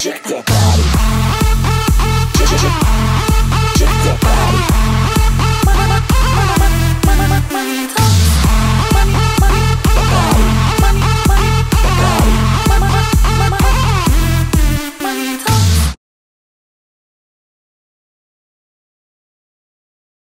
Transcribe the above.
Check that body.